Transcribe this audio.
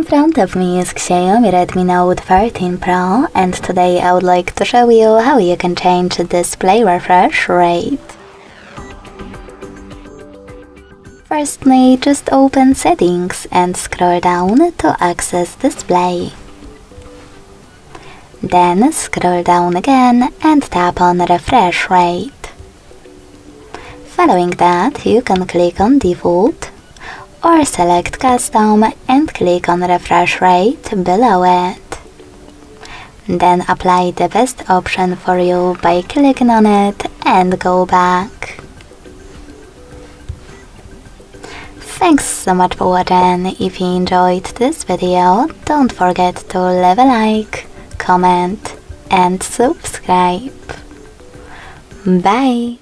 In front of me is Xiaomi Redmi Note 13 Pro, and today I would like to show you how you can change the display refresh rate. Firstly, just open Settings and scroll down to Access Display. Then scroll down again and tap on Refresh Rate. Following that, you can click on Default or select Custom and click on Refresh Rate below it. Then apply the best option for you by clicking on it and go back. Thanks so much for watching. If you enjoyed this video, don't forget to leave a like, comment and subscribe. Bye!